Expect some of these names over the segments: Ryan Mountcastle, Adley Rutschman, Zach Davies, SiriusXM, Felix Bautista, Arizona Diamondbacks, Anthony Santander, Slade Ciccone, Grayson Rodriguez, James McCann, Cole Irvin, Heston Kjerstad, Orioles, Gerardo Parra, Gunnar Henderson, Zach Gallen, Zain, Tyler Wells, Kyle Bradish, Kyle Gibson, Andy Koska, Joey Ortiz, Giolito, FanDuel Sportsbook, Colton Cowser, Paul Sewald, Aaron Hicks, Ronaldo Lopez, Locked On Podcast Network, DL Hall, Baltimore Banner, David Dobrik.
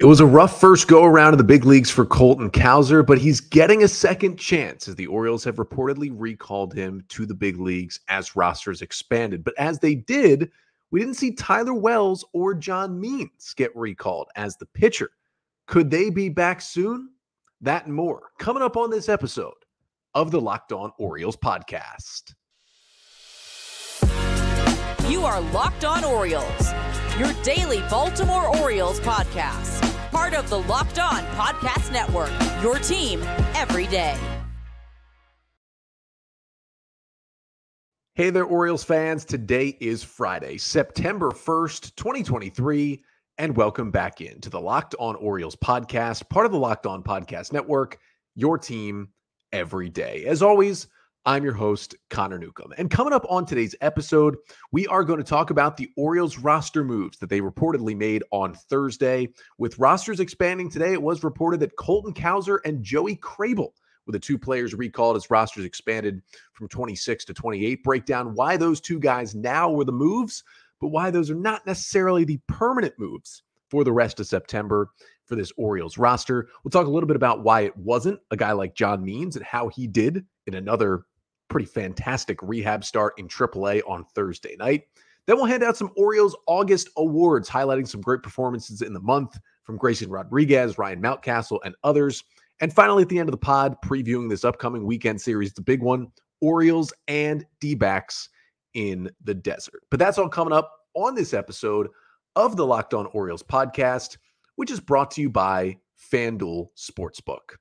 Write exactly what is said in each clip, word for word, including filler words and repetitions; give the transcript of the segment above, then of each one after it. It was a rough first go-around in the big leagues for Colton Cowser, but he's getting a second chance as the Orioles have reportedly recalled him to the big leagues as rosters expanded. But as they did, we didn't see Tyler Wells or John Means get recalled as the pitcher. Could they be back soon? That and more coming up on this episode of the Locked On Orioles podcast. You are Locked On Orioles, your daily Baltimore Orioles podcast. Part of the Locked On Podcast Network, your team every day. Hey there, Orioles fans. Today is Friday, September first, twenty twenty-three, and welcome back in to the Locked On Orioles podcast, part of the Locked On Podcast Network, your team every day. As always, I'm your host, Connor Newcomb. And coming up on today's episode, we are going to talk about the Orioles roster moves that they reportedly made on Thursday. With rosters expanding today, it was reported that Colton Cowser and Joey Krehbiel were the two players recalled as rosters expanded from twenty-six to twenty-eight. Break down why those two guys now were the moves, but why those are not necessarily the permanent moves for the rest of September for this Orioles roster. We'll talk a little bit about why it wasn't a guy like John Means and how he did in another pretty fantastic rehab start in triple A on Thursday night. Then we'll hand out some Orioles August awards, highlighting some great performances in the month from Grayson Rodriguez, Ryan Mountcastle, and others. And finally, at the end of the pod, previewing this upcoming weekend series, the big one, Orioles and D-backs in the desert. But that's all coming up on this episode of the Locked On Orioles podcast, which is brought to you by FanDuel Sportsbook.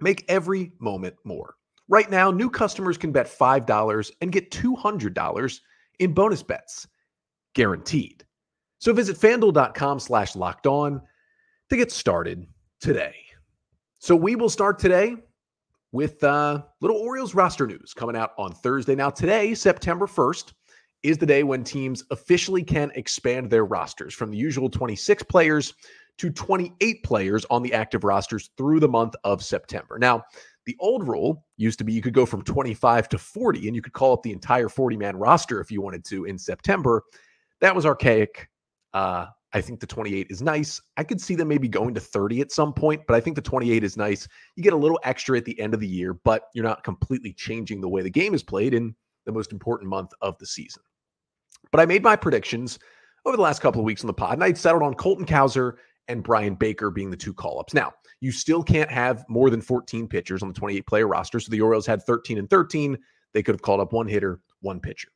Make every moment more. Right now, new customers can bet five dollars and get two hundred dollars in bonus bets, guaranteed. So visit FanDuel.com slash locked on to get started today. So we will start today with uh, little Orioles roster news coming out on Thursday. Now today, September first, is the day when teams officially can expand their rosters from the usual twenty-six players to twenty-eight players on the active rosters through the month of September. Now, the old rule used to be you could go from twenty-five to forty, and you could call up the entire forty-man roster if you wanted to in September. That was archaic. Uh, I think the twenty-eight is nice. I could see them maybe going to thirty at some point, but I think the twenty-eight is nice. You get a little extra at the end of the year, but you're not completely changing the way the game is played in the most important month of the season. But I made my predictions over the last couple of weeks on the pod, and I settled on Colton Cowser and Bryan Baker being the two call-ups. Now, you still can't have more than fourteen pitchers on the twenty-eight player roster, so the Orioles had thirteen and thirteen. They could have called up one hitter, one pitcher.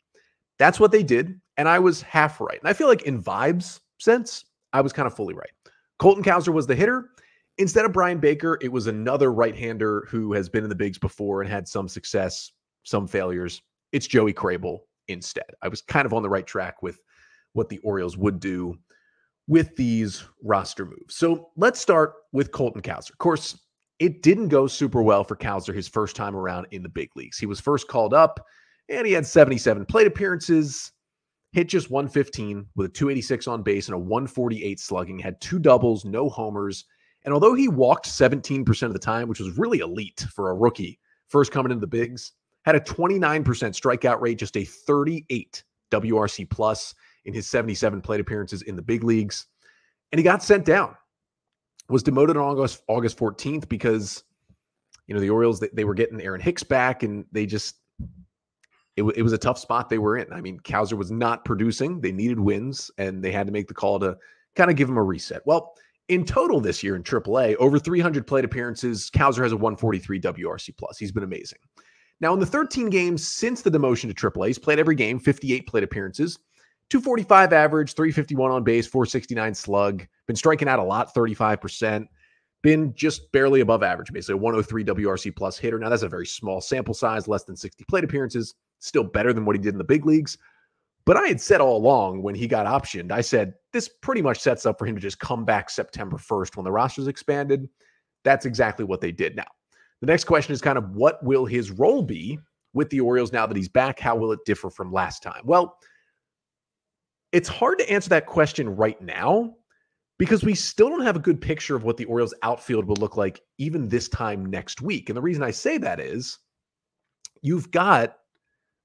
That's what they did, and I was half right. And I feel like in vibes sense, I was kind of fully right. Colton Cowser was the hitter. Instead of Bryan Baker, it was another right-hander who has been in the bigs before and had some success, some failures. It's Joey Krehbiel instead. I was kind of on the right track with what the Orioles would do with these roster moves. So let's start with Colton Cowser. Of course, it didn't go super well for Cowser his first time around in the big leagues. He was first called up, and he had seventy-seven plate appearances, hit just one fifteen with a two eighty-six on base and a one forty-eight slugging, had two doubles, no homers. And although he walked seventeen percent of the time, which was really elite for a rookie first coming into the bigs, had a twenty-nine percent strikeout rate, just a thirty-eight W R C plus in his seventy-seven plate appearances in the big leagues. And he got sent down, was demoted on August fourteenth because, you know, the Orioles, they, they were getting Aaron Hicks back, and they just, it, it was a tough spot they were in. I mean, Cowser was not producing. They needed wins, and they had to make the call to kind of give him a reset. Well, in total this year in triple A, over three hundred plate appearances, Cowser has a one forty-three W R C plus. He's been amazing. Now, in the thirteen games since the demotion to triple A, he's played every game, fifty-eight plate appearances, two forty-five average, three fifty-one on base, four sixty-nine slug. Been striking out a lot, thirty-five percent. Been just barely above average, basically. A one oh three W R C plus hitter. Now, that's a very small sample size, less than sixty plate appearances. Still better than what he did in the big leagues. But I had said all along when he got optioned, I said, this pretty much sets up for him to just come back September first when the roster's expanded. That's exactly what they did. Now, the next question is kind of what will his role be with the Orioles now that he's back? How will it differ from last time? Well, it's hard to answer that question right now because we still don't have a good picture of what the Orioles outfield will look like even this time next week. And the reason I say that is you've got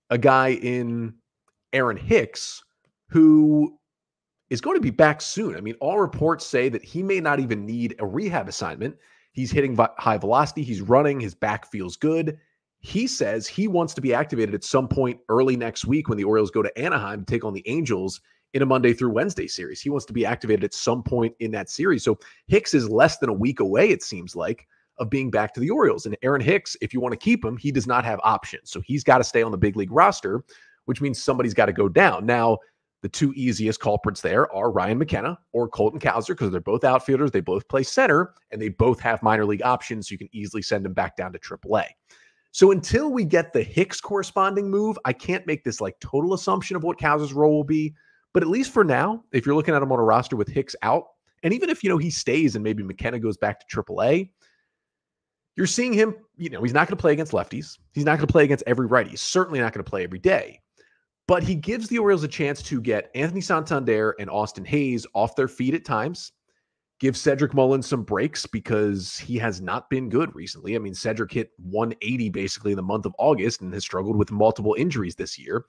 a guy in Aaron Hicks who is going to be back soon. I mean, all reports say that he may not even need a rehab assignment. He's hitting high velocity. He's running. His back feels good. He says he wants to be activated at some point early next week when the Orioles go to Anaheim to take on the Angels in a Monday through Wednesday series. He wants to be activated at some point in that series. So Hicks is less than a week away, it seems like, of being back to the Orioles. And Aaron Hicks, if you want to keep him, he does not have options. So he's got to stay on the big league roster, which means somebody's got to go down. Now, the two easiest culprits there are Ryan McKenna or Colton Cowser, because they're both outfielders. They both play center, and they both have minor league options. So you can easily send them back down to triple A. So until we get the Hicks corresponding move, I can't make this like total assumption of what Cowser's role will be. But at least for now, if you're looking at him on a roster with Hicks out, and even if, you know, he stays and maybe McKenna goes back to triple A, you're seeing him, you know, he's not going to play against lefties. He's not going to play against every righty. He's certainly not going to play every day. But he gives the Orioles a chance to get Anthony Santander and Austin Hayes off their feet at times, give Cedric Mullins some breaks because he has not been good recently. I mean, Cedric hit one eighty basically in the month of August and has struggled with multiple injuries this year.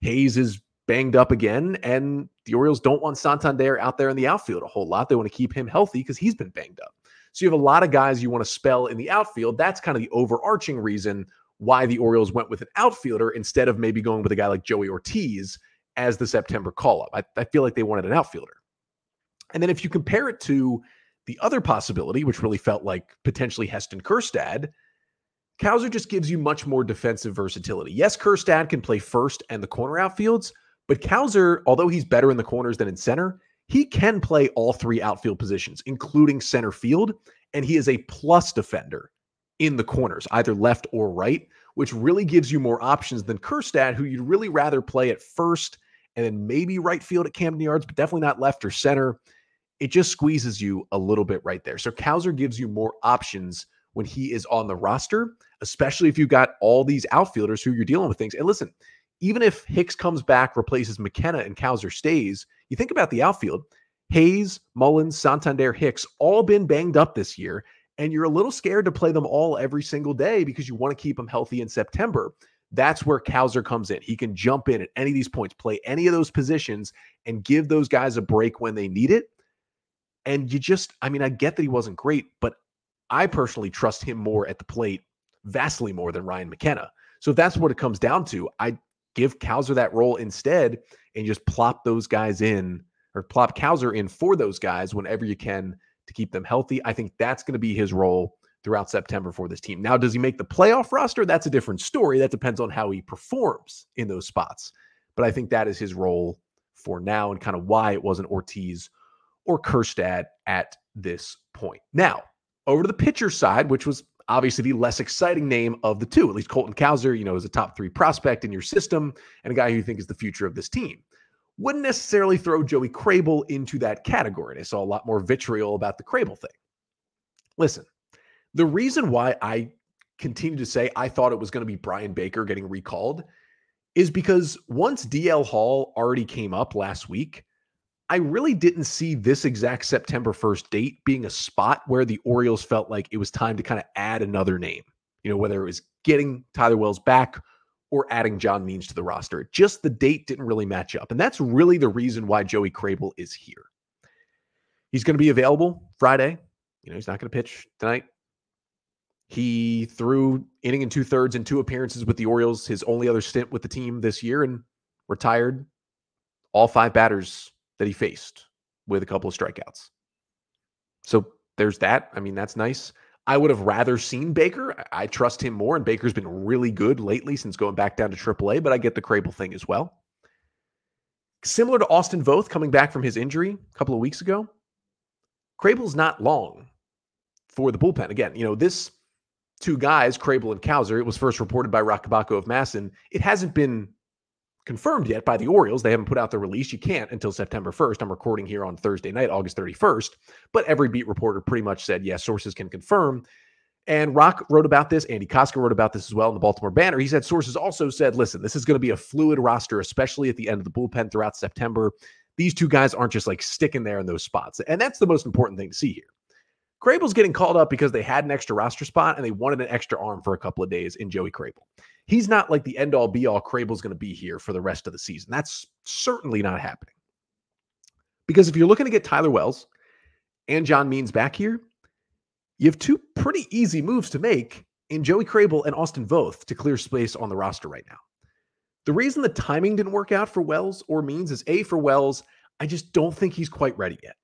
Hayes is banged up again, and the Orioles don't want Santander out there in the outfield a whole lot. They want to keep him healthy because he's been banged up. So you have a lot of guys you want to spell in the outfield. That's kind of the overarching reason why the Orioles went with an outfielder instead of maybe going with a guy like Joey Ortiz as the September call-up. I, I feel like they wanted an outfielder. And then if you compare it to the other possibility, which really felt like potentially Heston Kjerstad, Cowser just gives you much more defensive versatility. Yes, Kjerstad can play first and the corner outfields, but Cowser, although he's better in the corners than in center, he can play all three outfield positions, including center field, and he is a plus defender in the corners, either left or right, which really gives you more options than Kjerstad, who you'd really rather play at first and then maybe right field at Camden Yards, but definitely not left or center. It just squeezes you a little bit right there. So Cowser gives you more options when he is on the roster, especially if you've got all these outfielders who you're dealing with things. And listen, even if Hicks comes back, replaces McKenna, and Cowser stays, you think about the outfield, Hayes, Mullins, Santander, Hicks, all been banged up this year. And you're a little scared to play them all every single day because you want to keep them healthy in September. That's where Cowser comes in. He can jump in at any of these points, play any of those positions, and give those guys a break when they need it. And you just, I mean, I get that he wasn't great, but I personally trust him more at the plate, vastly more than Ryan McKenna. So if that's what it comes down to, I give Cowser that role instead and just plop those guys in, or plop Cowser in for those guys whenever you can, to keep them healthy. I think that's going to be his role throughout September for this team. Now, does he make the playoff roster? That's a different story. That depends on how he performs in those spots. But I think that is his role for now and kind of why it wasn't Ortiz or Kjerstad at this point. Now, over to the pitcher side, which was obviously the less exciting name of the two. At least Colton Cowser, you know, is a top three prospect in your system and a guy who you think is the future of this team. Wouldn't necessarily throw Joey Krehbiel into that category. And I saw a lot more vitriol about the Krehbiel thing. Listen, the reason why I continue to say I thought it was going to be Bryan Baker getting recalled is because once D L Hall already came up last week, I really didn't see this exact September first date being a spot where the Orioles felt like it was time to kind of add another name. You know, whether it was getting Tyler Wells back or adding John Means to the roster. Just the date didn't really match up. And that's really the reason why Joey Krehbiel is here. He's going to be available Friday. You know, he's not going to pitch tonight. He threw inning and two-thirds in two appearances with the Orioles, his only other stint with the team this year, and retired all five batters that he faced with a couple of strikeouts. So there's that. I mean, that's nice. I would have rather seen Baker. I trust him more, and Baker's been really good lately since going back down to triple A, but I get the Krehbiel thing as well. Similar to Austin Voth coming back from his injury a couple of weeks ago, Krehbiel's not long for the bullpen. Again, you know, this two guys, Krehbiel and Cowser, it was first reported by Rockabacko of Masson. It hasn't been confirmed yet by the Orioles. They haven't put out the release. You can't until September first. I'm recording here on Thursday night, August thirty-first, but every beat reporter pretty much said, yes, sources can confirm. And Rock wrote about this. Andy Koska wrote about this as well in the Baltimore Banner. He said, sources also said, listen, this is going to be a fluid roster, especially at the end of the bullpen throughout September. These two guys aren't just like sticking there in those spots. And that's the most important thing to see here. Krehbiel's getting called up because they had an extra roster spot and they wanted an extra arm for a couple of days in Joey Krehbiel. He's not like the end-all, be-all. Krehbiel's going to be here for the rest of the season. That's certainly not happening. Because if you're looking to get Tyler Wells and John Means back here, you have two pretty easy moves to make in Joey Krehbiel and Austin Voth to clear space on the roster right now. The reason the timing didn't work out for Wells or Means is, A, for Wells, I just don't think he's quite ready yet.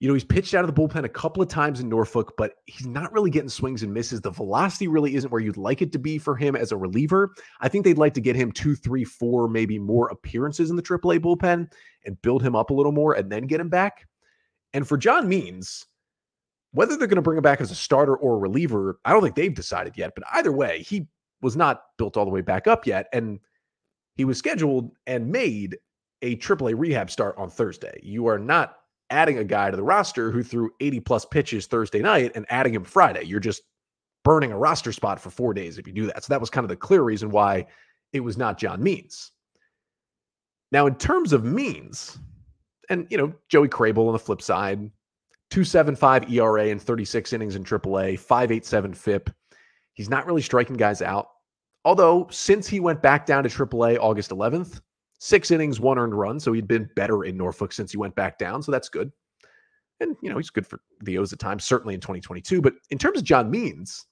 You know, he's pitched out of the bullpen a couple of times in Norfolk, but he's not really getting swings and misses. The velocity really isn't where you'd like it to be for him as a reliever. I think they'd like to get him two, three, four, maybe more appearances in the triple A bullpen and build him up a little more and then get him back. And for John Means, whether they're going to bring him back as a starter or a reliever, I don't think they've decided yet. But either way, he was not built all the way back up yet. And he was scheduled and made a triple A rehab start on Thursday. You are not adding a guy to the roster who threw eighty plus pitches Thursday night and adding him Friday. You're just burning a roster spot for four days if you do that. So that was kind of the clear reason why it was not John Means. Now, in terms of Means, and, you know, Joey Krehbiel on the flip side, two seventy-five E R A in thirty-six innings in triple A, five eighty-seven F I P. He's not really striking guys out. Although, since he went back down to triple A August eleventh, six innings, one earned run, so he'd been better in Norfolk since he went back down, so that's good. And, you know, he's good for the O's at times, certainly in twenty twenty-two. But in terms of John Means,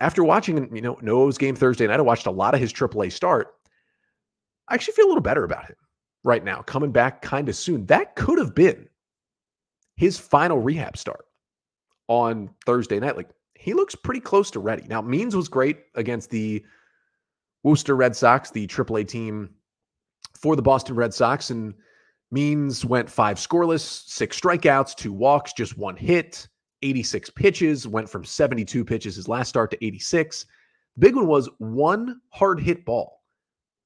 after watching, you know, no O's game Thursday night, I watched a lot of his triple A start. I actually feel a little better about him right now, coming back kind of soon. That could have been his final rehab start on Thursday night. Like, he looks pretty close to ready. Now, Means was great against the Worcester Red Sox, the triple A team for the Boston Red Sox, and Means went five scoreless, six strikeouts, two walks, just one hit, eighty-six pitches, went from seventy-two pitches his last start to eighty-six. The big one was one hard hit ball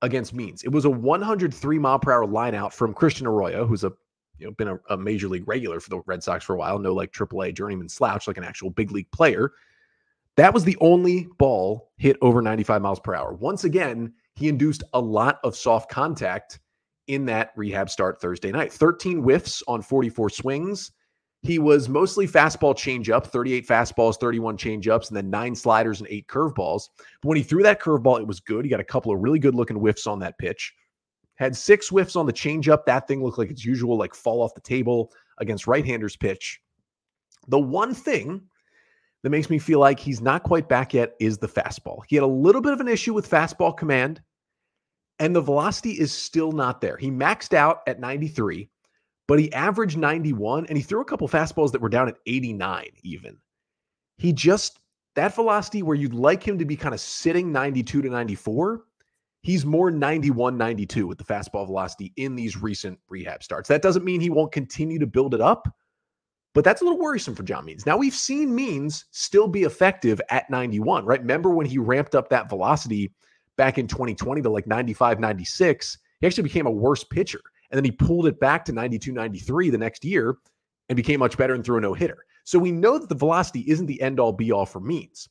against Means. It was a one oh three mile per hour line out from Christian Arroyo, who's a You know, been a, a major league regular for the Red Sox for a while. No, like triple A journeyman slouch, like an actual big league player. That was the only ball hit over ninety-five miles per hour. Once again, he induced a lot of soft contact in that rehab start Thursday night. thirteen whiffs on forty-four swings. He was mostly fastball changeup, thirty-eight fastballs, thirty-one changeups, and then nine sliders and eight curveballs. But when he threw that curveball, it was good. He got a couple of really good looking whiffs on that pitch. Had six whiffs on the changeup. That thing looked like its usual, like fall off the table against right-handers pitch. The one thing that makes me feel like he's not quite back yet is the fastball. He had a little bit of an issue with fastball command, and the velocity is still not there. He maxed out at ninety-three, but he averaged ninety-one, and he threw a couple fastballs that were down at eighty-nine even. He just, that velocity where you'd like him to be kind of sitting ninety-two to ninety-four, he's more ninety-one, ninety-two with the fastball velocity in these recent rehab starts. That doesn't mean he won't continue to build it up, but that's a little worrisome for John Means. Now, we've seen Means still be effective at ninety-one, right? Remember when he ramped up that velocity back in twenty twenty to like ninety-five, ninety-six? He actually became a worse pitcher, and then he pulled it back to ninety-two, ninety-three the next year and became much better and threw a no-hitter. So we know that the velocity isn't the end-all, be-all for Means.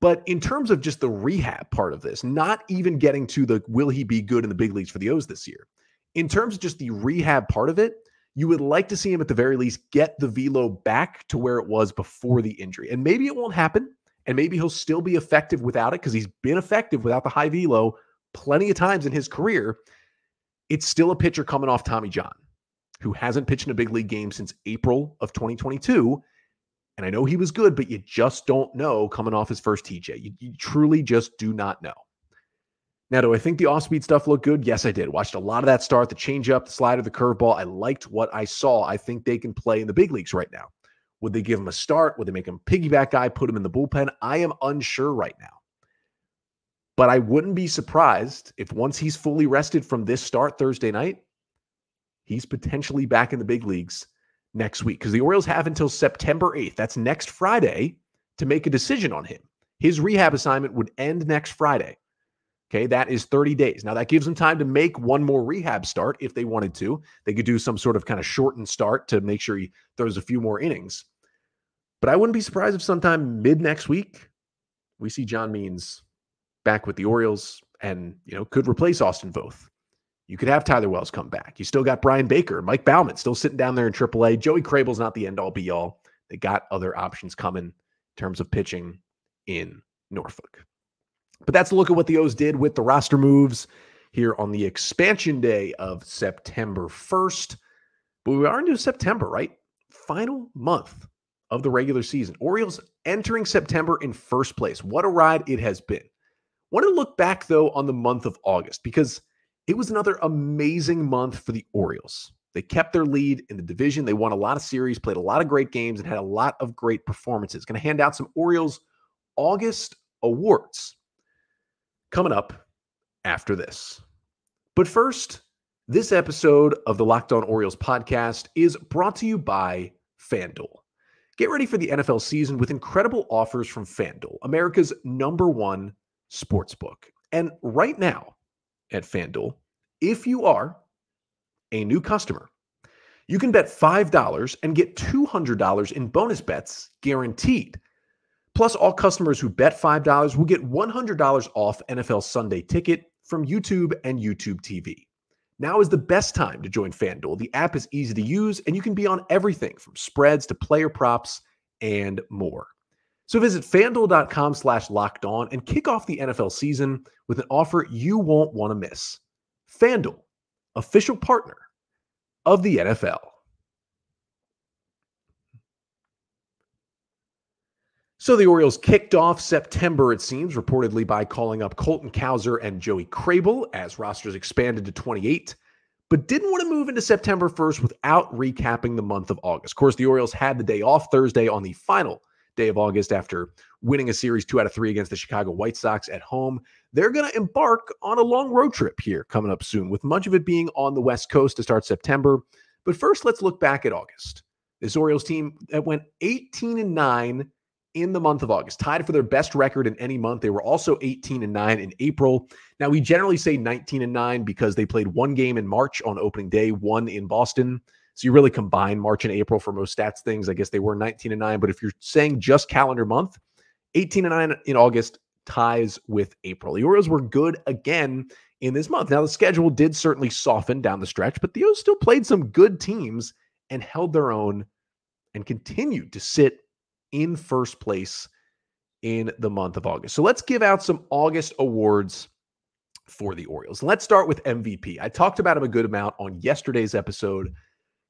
But in terms of just the rehab part of this, not even getting to the will he be good in the big leagues for the O's this year, in terms of just the rehab part of it, you would like to see him at the very least get the velo back to where it was before the injury. And maybe it won't happen, and maybe he'll still be effective without it because he's been effective without the high velo plenty of times in his career. It's still a pitcher coming off Tommy John who hasn't pitched in a big league game since April of twenty twenty-two. And I know he was good, but you just don't know coming off his first T J. You, you truly just do not know. Now, do I think the off-speed stuff looked good? Yes, I did. Watched a lot of that start, the changeup, the slider, the curveball. I liked what I saw. I think they can play in the big leagues right now. Would they give him a start? Would they make him a piggyback guy, put him in the bullpen? I am unsure right now. But I wouldn't be surprised if once he's fully rested from this start Thursday night, he's potentially back in the big leagues next week, because the Orioles have until September eighth. That's next Friday to make a decision on him. His rehab assignment would end next Friday. Okay, that is thirty days. Now, that gives them time to make one more rehab start if they wanted to. They could do some sort of kind of shortened start to make sure he throws a few more innings. But I wouldn't be surprised if sometime mid next week we see John Means back with the Orioles and, you know, could replace Austin Voth. You could have Tyler Wells come back. You still got Bryan Baker, Mike Baumann still sitting down there in triple A. Joey Krehbiel's not the end-all, be-all. They got other options coming in terms of pitching in Norfolk. But that's a look at what the O's did with the roster moves here on the expansion day of September first. But we are into September, right? Final month of the regular season. Orioles entering September in first place. What a ride it has been. Want to look back, though, on the month of August, because it was another amazing month for the Orioles. They kept their lead in the division. They won a lot of series, played a lot of great games, and had a lot of great performances. Going to hand out some Orioles August awards coming up after this. But first, this episode of the Locked On Orioles podcast is brought to you by FanDuel. Get ready for the N F L season with incredible offers from FanDuel, America's number one sportsbook. And right now at FanDuel, if you are a new customer, you can bet five dollars and get two hundred dollars in bonus bets guaranteed. Plus, all customers who bet five dollars will get one hundred dollars off N F L Sunday Ticket from YouTube and YouTube T V. Now is the best time to join FanDuel. The app is easy to use, and you can be on everything from spreads to player props and more. So visit FanDuel.com slash locked on and kick off the N F L season with an offer you won't want to miss. FanDuel, official partner of the N F L. So the Orioles kicked off September, it seems, reportedly by calling up Colton Cowser and Joey Krehbiel as rosters expanded to twenty-eight, but didn't want to move into September first without recapping the month of August. Of course, the Orioles had the day off Thursday on the final day of August after winning a series two out of three against the Chicago White Sox at home. They're going to embark on a long road trip here coming up soon, with much of it being on the West Coast to start September. But first, let's look back at August. This Orioles team that went eighteen and nine in the month of August, tied for their best record in any month. They were also eighteen and nine in April. Now, we generally say nineteen and nine because they played one game in March on opening day, one in Boston. So you really combine March and April for most stats things. I guess they were nineteen and nine, but if you're saying just calendar month, eighteen and nine in August ties with April. The Orioles were good again in this month. Now, the schedule did certainly soften down the stretch, but the Orioles still played some good teams and held their own and continued to sit in first place in the month of August. So let's give out some August awards for the Orioles. Let's start with M V P. I talked about him a good amount on yesterday's episode,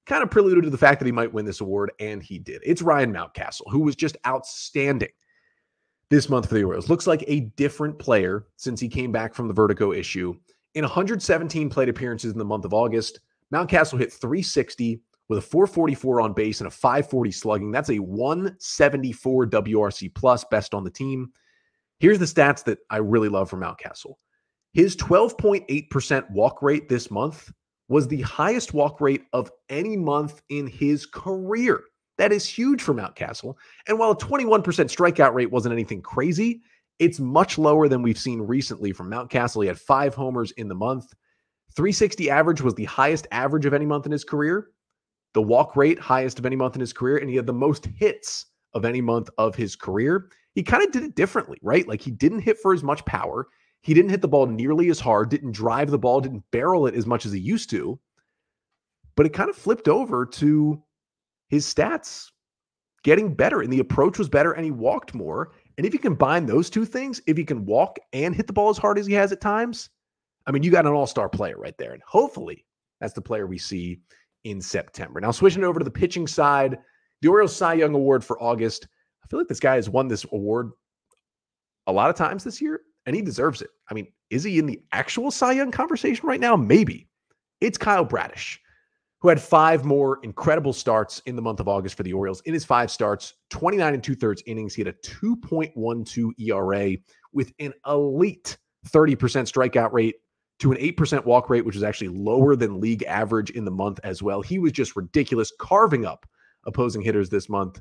kind of preluded to the fact that he might win this award, and he did. It's Ryan Mountcastle, who was just outstanding this month for the Orioles. Looks like a different player since he came back from the vertigo issue. In one hundred seventeen plate appearances in the month of August, Mountcastle hit three sixty, with a four forty-four on base and a five forty slugging. That's a one seventy-four W R C plus, best on the team. Here's the stats that I really love from Mountcastle. His twelve point eight percent walk rate this month was the highest walk rate of any month in his career. That is huge for Mountcastle. And while a twenty-one percent strikeout rate wasn't anything crazy, it's much lower than we've seen recently from Mountcastle. He had five homers in the month. three sixty average was the highest average of any month in his career. The walk rate, highest of any month in his career, and he had the most hits of any month of his career. He kind of did it differently, right? Like, he didn't hit for as much power. He didn't hit the ball nearly as hard, didn't drive the ball, didn't barrel it as much as he used to. But it kind of flipped over to his stats getting better, and the approach was better, and he walked more. And if you combine those two things, if he can walk and hit the ball as hard as he has at times, I mean, you got an all-star player right there. And hopefully that's the player we see in September. Now, switching over to the pitching side, the Orioles Cy Young Award for August. I feel like this guy has won this award a lot of times this year, and he deserves it. I mean, is he in the actual Cy Young conversation right now? Maybe. It's Kyle Bradish, who had five more incredible starts in the month of August for the Orioles. In his five starts, twenty-nine and two-thirds innings, he had a two point one two E R A with an elite thirty percent strikeout rate to an eight percent walk rate, which was actually lower than league average in the month as well. He was just ridiculous, carving up opposing hitters this month. And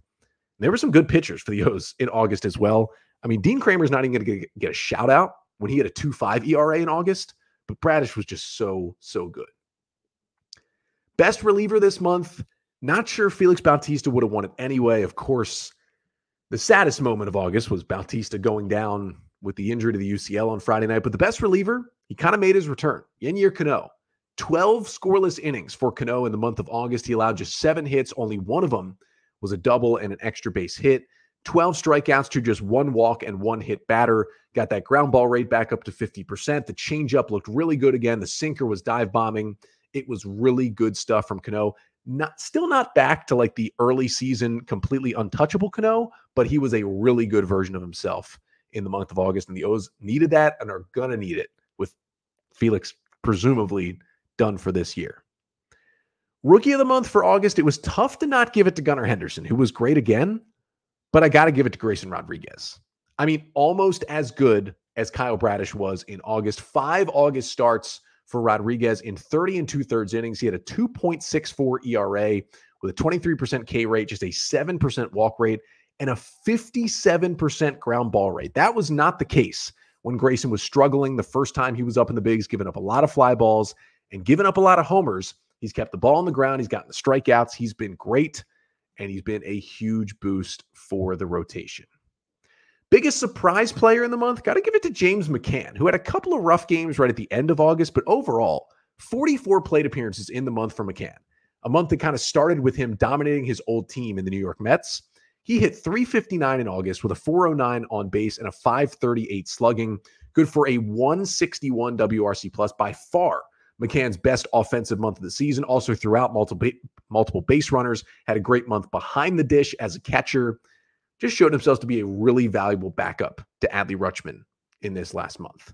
there were some good pitchers for the O's in August as well. I mean, Dean Kramer's not even going to get a shout-out when he had a two point five E R A in August, but Bradish was just so, so good. Best reliever this month, not sure Felix Bautista would have won it anyway. Of course, the saddest moment of August was Bautista going down with the injury to the U C L on Friday night, but the best reliever, he kind of made his return. Yennier Cano, twelve scoreless innings for Cano in the month of August. He allowed just seven hits. Only one of them was a double and an extra base hit. twelve strikeouts to just one walk and one hit batter. Got that ground ball rate back up to fifty percent. The changeup looked really good again. The sinker was dive bombing. It was really good stuff from Cano. Not still not back to like the early season completely untouchable Cano, but he was a really good version of himself in the month of August, and the O's needed that and are going to need it with Felix presumably done for this year. Rookie of the month for August, it was tough to not give it to Gunnar Henderson, who was great again, but I got to give it to Grayson Rodriguez. I mean, almost as good as Kyle Bradish was in August. Five August starts for Rodriguez in thirty and two-thirds innings. He had a two point six four E R A with a twenty-three percent K rate, just a seven percent walk rate, and a fifty-seven percent ground ball rate. That was not the case when Grayson was struggling the first time he was up in the bigs, giving up a lot of fly balls and giving up a lot of homers. He's kept the ball on the ground. He's gotten the strikeouts. He's been great, and he's been a huge boost for the rotation. Biggest surprise player in the month, got to give it to James McCann, who had a couple of rough games right at the end of August, but overall, forty-four plate appearances in the month for McCann, a month that kind of started with him dominating his old team in the New York Mets. He hit three fifty-nine in August with a four oh nine on base and a five thirty-eight slugging, good for a one sixty-one W R C plus, by far McCann's best offensive month of the season. Also threw out multiple, multiple base runners, had a great month behind the dish as a catcher. Just showed himself to be a really valuable backup to Adley Rutschman in this last month.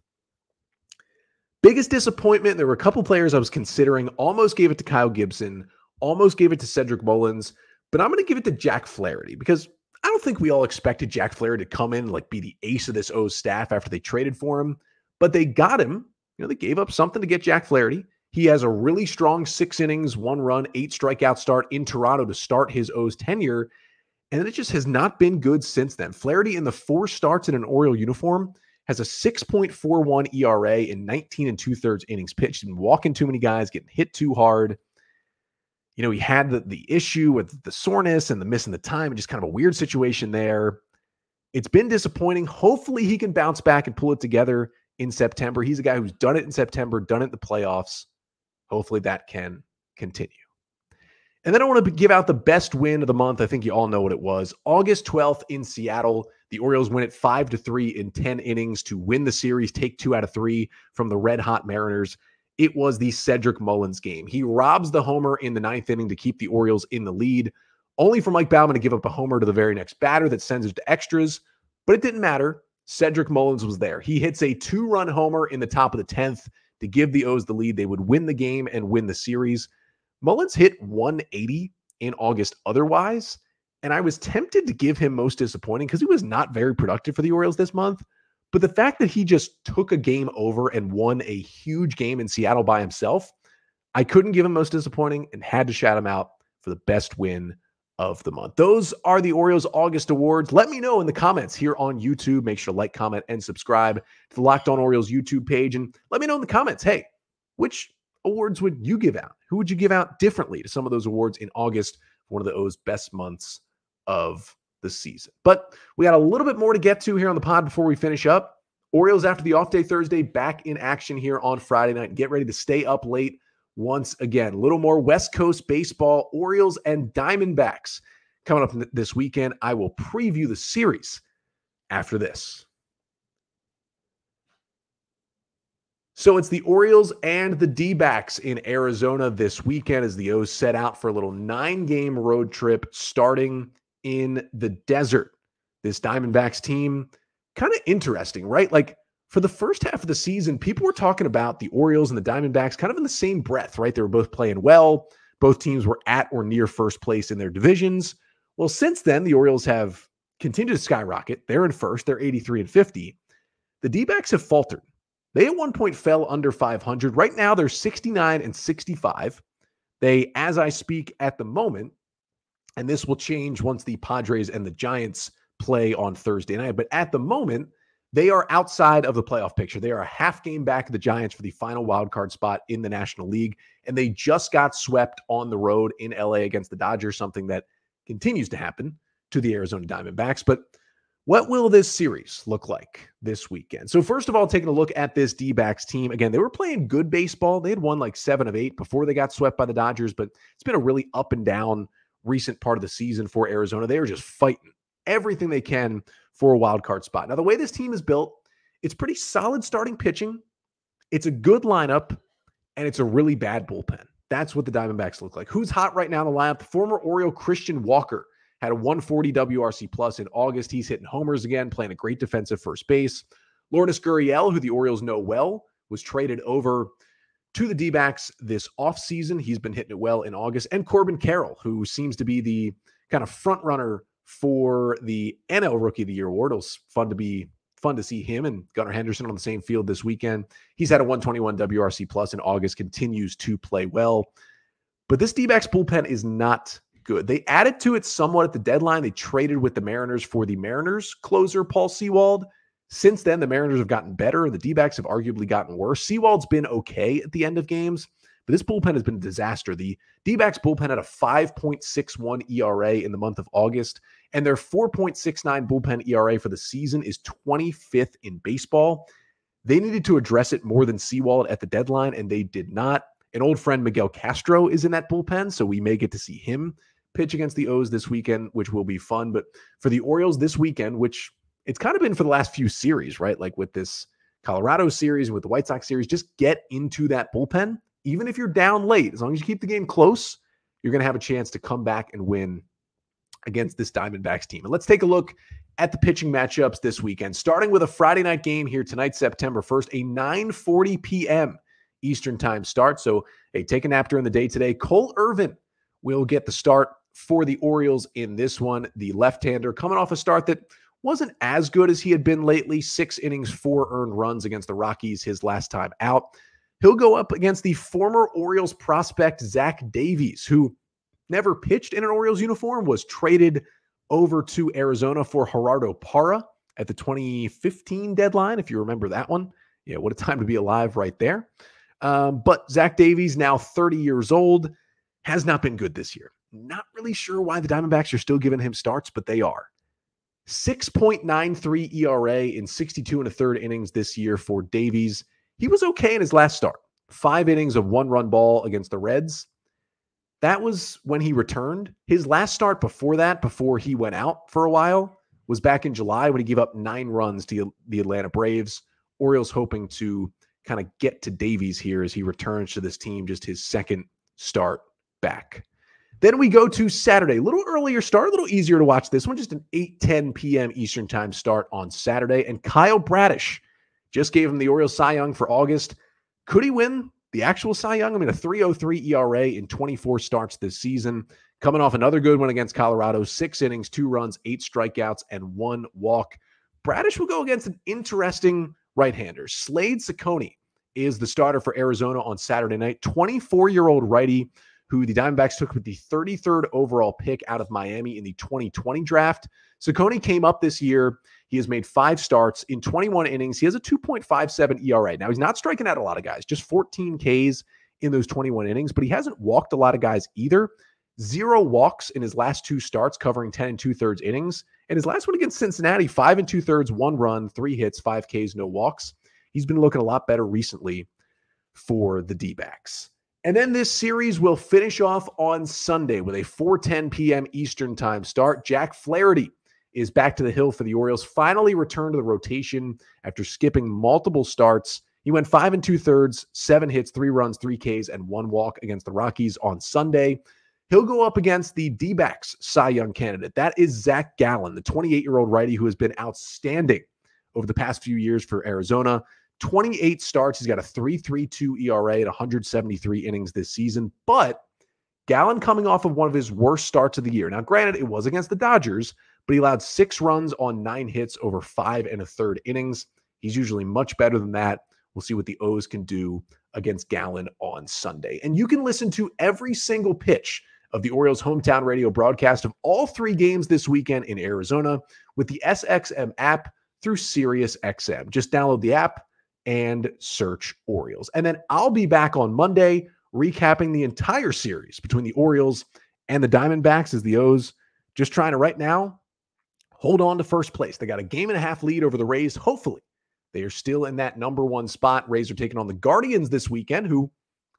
Biggest disappointment, there were a couple players I was considering. Almost gave it to Kyle Gibson, almost gave it to Cedric Mullins, but I'm going to give it to Jack Flaherty, because I don't think we all expected Jack Flaherty to come in and like be the ace of this O's staff after they traded for him, but they got him. You know, they gave up something to get Jack Flaherty. He has a really strong six innings, one run, eight strikeout start in Toronto to start his O's tenure, and it just has not been good since then. Flaherty, in the four starts in an Oriole uniform, has a six point four one E R A in nineteen and two-thirds innings pitched. And walking too many guys, getting hit too hard. You know, he had the, the issue with the soreness and the missing the time, and just kind of a weird situation there. It's been disappointing. Hopefully he can bounce back and pull it together in September. He's a guy who's done it in September, done it in the playoffs. Hopefully that can continue. And then I want to give out the best win of the month. I think you all know what it was. August twelfth in Seattle, the Orioles win it five to three in ten innings to win the series, take two out of three from the red-hot Mariners. It was the Cedric Mullins game. He robs the homer in the ninth inning to keep the Orioles in the lead, only for Mike Baumann to give up a homer to the very next batter that sends it to extras. But it didn't matter. Cedric Mullins was there. He hits a two-run homer in the top of the tenth to give the O's the lead. They would win the game and win the series. Mullins hit one eighty in August otherwise, and I was tempted to give him most disappointing because he was not very productive for the Orioles this month. But the fact that he just took a game over and won a huge game in Seattle by himself, I couldn't give him most disappointing and had to shout him out for the best win of the month. Those are the Orioles August awards. Let me know in the comments here on YouTube. Make sure to like, comment, and subscribe to the Locked On Orioles YouTube page. And let me know in the comments, hey, which awards would you give out? Who would you give out differently to some of those awards in August, one of the O's best months of the season? But we got a little bit more to get to here on the pod before we finish up. Orioles after the off day Thursday, back in action here on Friday night. Get ready to stay up late once again. A little more West Coast baseball, Orioles and Diamondbacks coming up this weekend. I will preview the series after this. So it's the Orioles and the D-backs in Arizona this weekend as the O's set out for a little nine-game road trip starting in the desert. This Diamondbacks team, kind of interesting, right? Like, for the first half of the season, people were talking about the Orioles and the Diamondbacks kind of in the same breath, right? They were both playing well. Both teams were at or near first place in their divisions. Well, since then, the Orioles have continued to skyrocket. They're in first. They're eighty-three and fifty. The D-backs have faltered. They at one point fell under five hundred. Right now, they're sixty-nine and sixty-five. They, as I speak at the moment, and this will change once the Padres and the Giants play on Thursday night, but at the moment, they are outside of the playoff picture. They are a half game back of the Giants for the final wildcard spot in the National League, and they just got swept on the road in L A against the Dodgers, something that continues to happen to the Arizona Diamondbacks. But what will this series look like this weekend? So first of all, taking a look at this D-backs team. Again, they were playing good baseball. They had won like seven of eight before they got swept by the Dodgers, but it's been a really up and down recent part of the season for Arizona. They are just fighting everything they can for a wild card spot. Now, the way this team is built, it's pretty solid starting pitching. It's a good lineup, and it's a really bad bullpen. That's what the Diamondbacks look like. Who's hot right now in the lineup? The former Oriole Christian Walker had a one forty W R C plus in August. He's hitting homers again, playing a great defensive first base. Lourdes Gurriel, who the Orioles know well, was traded over to the D-backs this offseason. He's been hitting it well in August. And Corbin Carroll, who seems to be the kind of front runner for the N L Rookie of the Year award. It was fun to be fun to see him and Gunnar Henderson on the same field this weekend. He's had a one twenty-one W R C plus in August, continues to play well. But this D-backs bullpen is not good. They added to it somewhat at the deadline. They traded with the Mariners for the Mariners closer, Paul Sewald. Since then, the Mariners have gotten better. The D-backs have arguably gotten worse. Sewald's been okay at the end of games, but this bullpen has been a disaster. The D-backs bullpen had a five point six one E R A in the month of August, and their four point six nine bullpen E R A for the season is twenty-fifth in baseball. They needed to address it more than Sewald at the deadline, and they did not. An old friend, Miguel Castro, is in that bullpen, so we may get to see him pitch against the O's this weekend, which will be fun. But for the Orioles this weekend, which it's kind of been for the last few series, right? Like with this Colorado series, with the White Sox series, just get into that bullpen. Even if you're down late, as long as you keep the game close, you're going to have a chance to come back and win against this Diamondbacks team. And let's take a look at the pitching matchups this weekend, starting with a Friday night game here tonight, September first, a nine forty p m Eastern time start. So hey, take a nap during the day today. Cole Irvin will get the start for the Orioles in this one. The left-hander coming off a start that wasn't as good as he had been lately. Six innings, four earned runs against the Rockies his last time out. He'll go up against the former Orioles prospect, Zach Davies, who never pitched in an Orioles uniform, was traded over to Arizona for Gerardo Parra at the twenty fifteen deadline, if you remember that one. Yeah, what a time to be alive right there. Um, but Zach Davies, now thirty years old, has not been good this year. Not really sure why the Diamondbacks are still giving him starts, but they are. six point nine three E R A in sixty-two and a third innings this year for Davies. He was okay in his last start. Five innings of one-run ball against the Reds. That was when he returned. His last start before that, before he went out for a while, was back in July when he gave up nine runs to the Atlanta Braves. Orioles hoping to kind of get to Davies here as he returns to this team, just his second start back. Then we go to Saturday. A little earlier start, a little easier to watch this one, just an eight ten p m Eastern time start on Saturday. And Kyle Bradish just gave him the Orioles Cy Young for August. Could he win the actual Cy Young? I mean, a three oh three E R A in twenty-four starts this season. Coming off another good one against Colorado. Six innings, two runs, eight strikeouts, and one walk. Bradish will go against an interesting right-hander. Slade Ciccone is the starter for Arizona on Saturday night. twenty-four-year-old righty who the Diamondbacks took with the thirty-third overall pick out of Miami in the twenty twenty draft. Ciccone came up this year. He has made five starts in twenty-one innings. He has a two point five seven E R A. Now, he's not striking out a lot of guys, just fourteen Ks in those twenty-one innings, but he hasn't walked a lot of guys either. Zero walks in his last two starts, covering ten and two-thirds innings. And his last one against Cincinnati, five and two-thirds, one run, three hits, five Ks, no walks. He's been looking a lot better recently for the D-backs. And then this series will finish off on Sunday with a four ten p m Eastern time start. Jack Flaherty is back to the hill for the Orioles. Finally returned to the rotation after skipping multiple starts. He went five and two-thirds, seven hits, three runs, three Ks, and one walk against the Rockies on Sunday. He'll go up against the D-backs Cy Young candidate. That is Zach Gallen, the twenty-eight-year-old righty who has been outstanding over the past few years for Arizona. twenty-eight starts. He's got a three point three two E R A at one seventy-three innings this season. But Gallen coming off of one of his worst starts of the year. Now, granted, it was against the Dodgers, but he allowed six runs on nine hits over five and a third innings. He's usually much better than that. We'll see what the O's can do against Gallen on Sunday. And you can listen to every single pitch of the Orioles hometown radio broadcast of all three games this weekend in Arizona with the S X M app through SiriusXM. Just download the app and search Orioles. And then I'll be back on Monday recapping the entire series between the Orioles and the Diamondbacks as the O's just trying to right now hold on to first place. They got a game and a half lead over the Rays. Hopefully, they are still in that number one spot. Rays are taking on the Guardians this weekend, who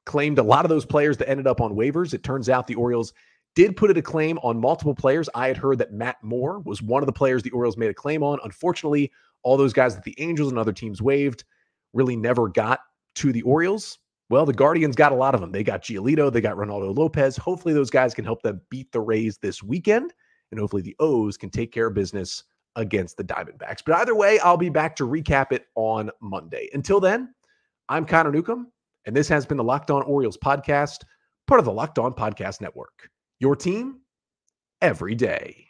claimed a lot of those players that ended up on waivers. It turns out the Orioles did put it a claim on multiple players. I had heard that Matt Moore was one of the players the Orioles made a claim on. Unfortunately, all those guys that the Angels and other teams waived really never got to the Orioles. Well, the Guardians got a lot of them. They got Giolito. They got Ronaldo Lopez. Hopefully those guys can help them beat the Rays this weekend. And hopefully the O's can take care of business against the Diamondbacks. But either way, I'll be back to recap it on Monday. Until then, I'm Connor Newcomb, and this has been the Locked On Orioles podcast, part of the Locked On Podcast Network. Your team every day.